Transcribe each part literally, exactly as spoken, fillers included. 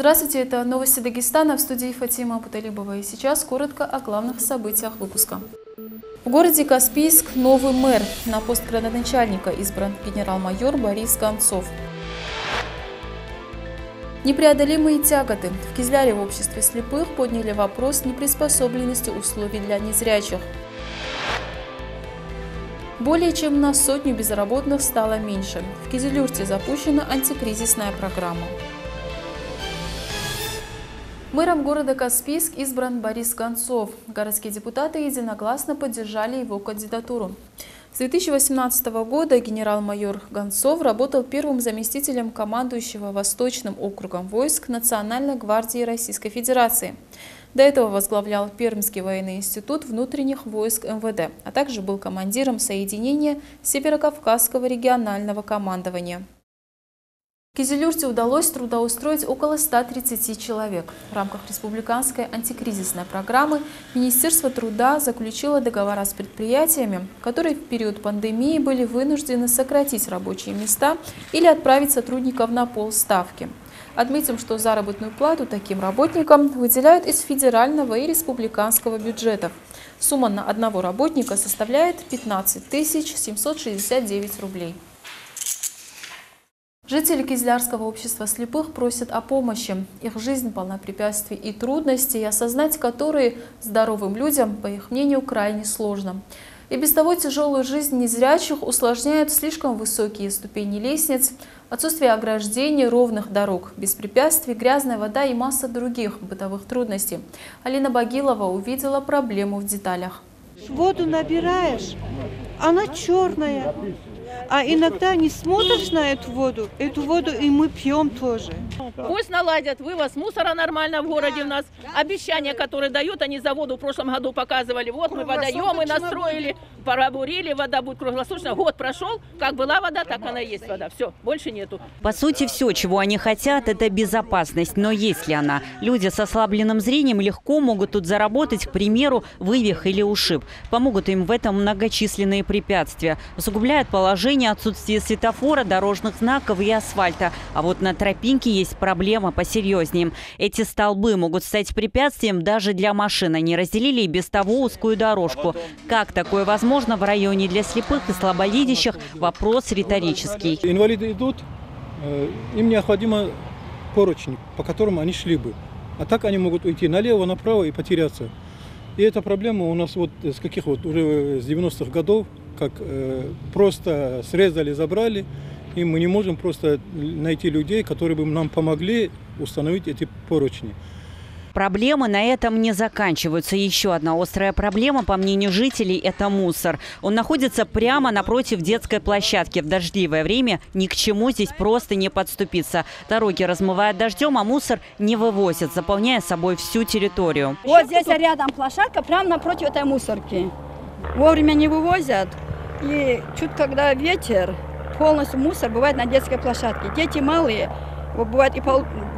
Здравствуйте, это «Новости Дагестана», в студии Фатима Путалибова. И сейчас коротко о главных событиях выпуска. В городе Каспийск новый мэр. На пост градоначальника избран генерал-майор Борис Гонцов. Непреодолимые тяготы. В Кизляре в обществе слепых подняли вопрос неприспособленности условий для незрячих. Более чем на сотню безработных стало меньше. В Кизилюрте запущена антикризисная программа. Мэром города Каспийск избран Борис Гонцов. Городские депутаты единогласно поддержали его кандидатуру. С две тысячи восемнадцатого года генерал-майор Гонцов работал первым заместителем командующего Восточным округом войск Национальной гвардии Российской Федерации. До этого возглавлял Пермский военный институт внутренних войск МВД, а также был командиром соединения Северокавказского регионального командования. В Кизилюрте удалось трудоустроить около ста тридцати человек. В рамках республиканской антикризисной программы Министерство труда заключило договора с предприятиями, которые в период пандемии были вынуждены сократить рабочие места или отправить сотрудников на полставки. Отметим, что заработную плату таким работникам выделяют из федерального и республиканского бюджетов. Сумма на одного работника составляет пятнадцать тысяч семьсот шестьдесят девять рублей. Жители Кизлярского общества слепых просят о помощи. Их жизнь полна препятствий и трудностей, осознать которые здоровым людям, по их мнению, крайне сложно. И без того тяжелую жизнь незрячих усложняют слишком высокие ступени лестниц, отсутствие ограждений, ровных дорог, без препятствий, грязная вода и масса других бытовых трудностей. Алина Багилова увидела проблему в деталях. Воду набираешь, она черная. А иногда не смотришь на эту воду, эту воду и мы пьем тоже. Пусть наладят вывоз мусора нормально в городе у нас. Обещания, которые дают, они за воду в прошлом году показывали. Вот мы водоемы настроили, пробурили, вода будет круглосуточно. Год прошел, как была вода, так она и есть вода. Все, больше нету. По сути, все, чего они хотят, это безопасность. Но есть ли она? Люди с ослабленным зрением легко могут тут заработать, к примеру, вывих или ушиб. Помогут им в этом многочисленные препятствия. Усугубляют положение отсутствие светофора, дорожных знаков и асфальта. А вот на тропинке есть проблема посерьезнее. Эти столбы могут стать препятствием даже для машин. Они разделили и без того узкую дорожку. Как такое возможно в районе для слепых и слабовидящих? Вопрос риторический. Инвалиды идут, им необходимо поручни, по которым они шли бы. А так они могут уйти налево, направо и потеряться. И эта проблема у нас вот с каких вот уже с девяностых годов, как э, просто срезали, забрали, и мы не можем просто найти людей, которые бы нам помогли установить эти поручни. Проблемы на этом не заканчиваются. Еще одна острая проблема, по мнению жителей, это мусор. Он находится прямо напротив детской площадки. В дождливое время ни к чему здесь просто не подступиться. Дороги размывают дождем, а мусор не вывозят, заполняя собой всю территорию. Вот здесь рядом площадка, прямо напротив этой мусорки. Вовремя не вывозят. И чуть когда ветер, полностью мусор бывает на детской площадке. Дети малые, бывают и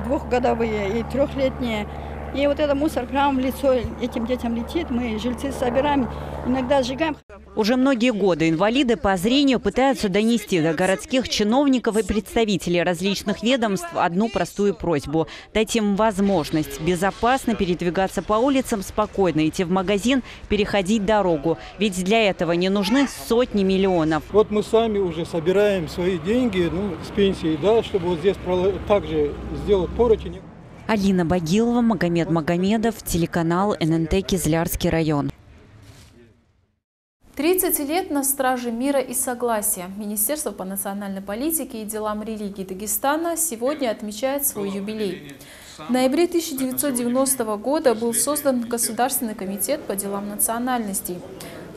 двухгодовые, и трехлетние. И вот этот мусор прямо в лицо этим детям летит. Мы жильцы собираем, иногда сжигаем. Уже многие годы инвалиды по зрению пытаются донести до городских чиновников и представителей различных ведомств одну простую просьбу. Дать им возможность безопасно передвигаться по улицам, спокойно идти в магазин, переходить дорогу. Ведь для этого не нужны сотни миллионов. Вот мы сами уже собираем свои деньги, ну, с пенсии, да, чтобы вот здесь также сделать поручень. Алина Багилова, Магомед Магомедов, телеканал эн эн тэ Кизлярский район. тридцать лет на страже мира и согласия. Министерство по национальной политике и делам религии Дагестана сегодня отмечает свой юбилей. В ноябре тысяча девятьсот девяностого года был создан Государственный комитет по делам национальностей.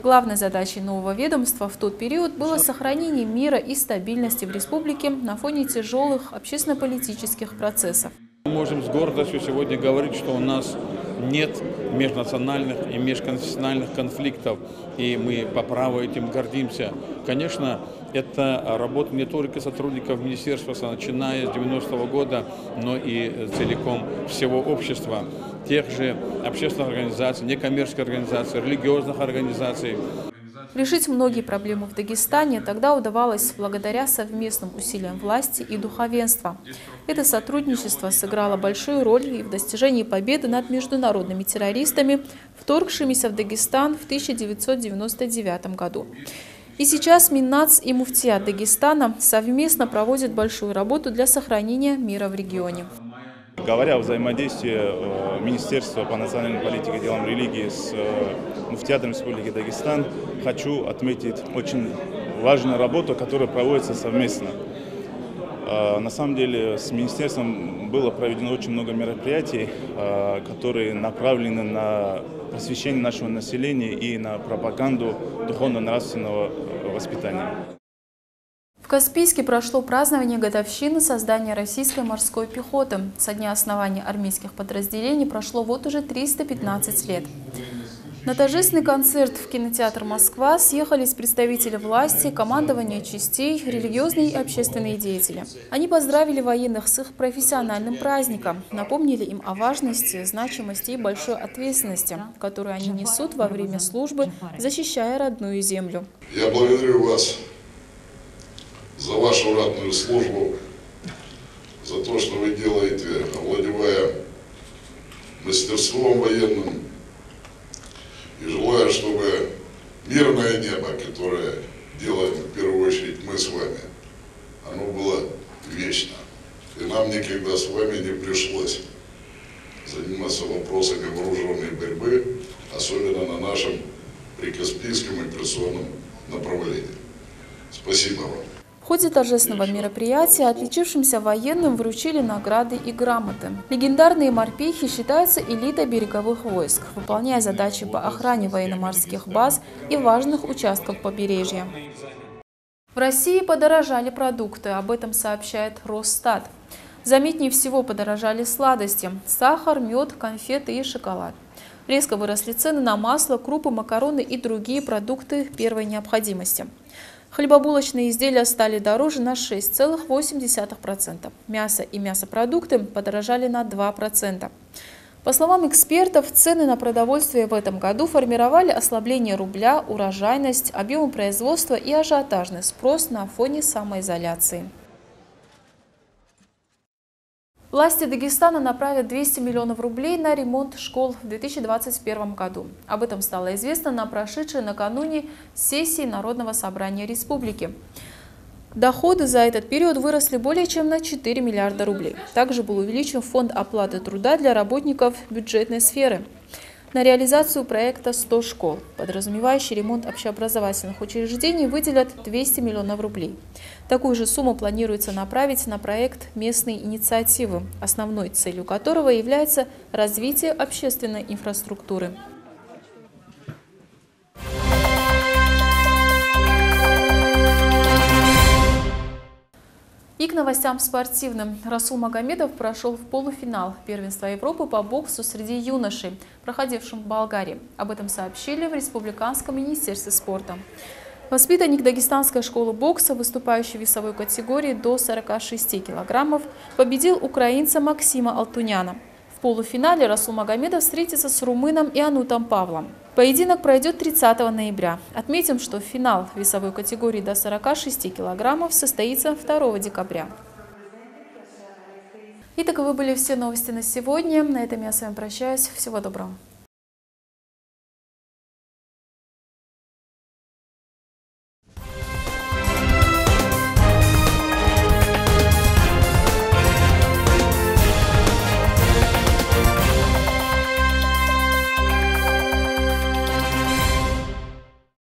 Главной задачей нового ведомства в тот период было сохранение мира и стабильности в республике на фоне тяжелых общественно-политических процессов. Мы можем с гордостью сегодня говорить, что у нас нет межнациональных и межконфессиональных конфликтов, и мы по праву этим гордимся. Конечно, это работа не только сотрудников министерства, начиная с девяностого года, но и целиком всего общества, тех же общественных организаций, некоммерческих организаций, религиозных организаций. Решить многие проблемы в Дагестане тогда удавалось благодаря совместным усилиям власти и духовенства. Это сотрудничество сыграло большую роль и в достижении победы над международными террористами, вторгшимися в Дагестан в тысяча девятьсот девяносто девятом году. И сейчас Миннац и Муфтия Дагестана совместно проводят большую работу для сохранения мира в регионе. Говоря о взаимодействии Министерства по национальной политике и делам религии с Муфтиятом Республики Дагестан, хочу отметить очень важную работу, которая проводится совместно. На самом деле с Министерством было проведено очень много мероприятий, которые направлены на просвещение нашего населения и на пропаганду духовно-нравственного воспитания. В Каспийске прошло празднование годовщины создания российской морской пехоты. Со дня основания армейских подразделений прошло вот уже триста пятнадцать лет. На торжественный концерт в кинотеатр «Москва» съехались представители власти, командования частей, религиозные и общественные деятели. Они поздравили военных с их профессиональным праздником, напомнили им о важности, значимости и большой ответственности, которую они несут во время службы, защищая родную землю. Я благодарю вас за вашу ратную службу, за то, что вы делаете, овладевая мастерством военным. И желаю, чтобы мирное небо, которое делаем в первую очередь мы с вами, оно было вечно. И нам никогда с вами не пришлось заниматься вопросами вооруженной борьбы, особенно на нашем прикаспийском операционном направлении. Спасибо вам. В ходе торжественного мероприятия отличившимся военным вручили награды и грамоты. Легендарные морпехи считаются элитой береговых войск, выполняя задачи по охране военно-морских баз и важных участков побережья. В России подорожали продукты, об этом сообщает Росстат. Заметнее всего подорожали сладости – сахар, мед, конфеты и шоколад. Резко выросли цены на масло, крупы, макароны и другие продукты первой необходимости. Хлебобулочные изделия стали дороже на шесть целых восемь десятых процента. Мясо и мясопродукты подорожали на два процента. По словам экспертов, цены на продовольствие в этом году формировали ослабление рубля, урожайность, объемы производства и ажиотажный спрос на фоне самоизоляции. Власти Дагестана направят двести миллионов рублей на ремонт школ в две тысячи двадцать первом году. Об этом стало известно на прошедшей накануне сессии Народного собрания республики. Доходы за этот период выросли более чем на четыре миллиарда рублей. Также был увеличен фонд оплаты труда для работников бюджетной сферы. На реализацию проекта сто школ, подразумевающий ремонт общеобразовательных учреждений, выделят двести миллионов рублей. Такую же сумму планируется направить на проект местной инициативы, основной целью которого является развитие общественной инфраструктуры. И к новостям спортивным. Расул Магомедов прошел в полуфинал первенства Европы по боксу среди юношей, проходившем в Болгарии. Об этом сообщили в Республиканском министерстве спорта. Воспитанник дагестанской школы бокса, выступающий в весовой категории до сорока шести килограммов, победил украинца Максима Алтуняна. В полуфинале Расул Магомедов встретится с румыном Ианутом Павлом. Поединок пройдет тридцатого ноября. Отметим, что финал весовой категории до сорока шести килограммов состоится второго декабря. И таковы были все новости на сегодня. На этом я с вами прощаюсь. Всего доброго.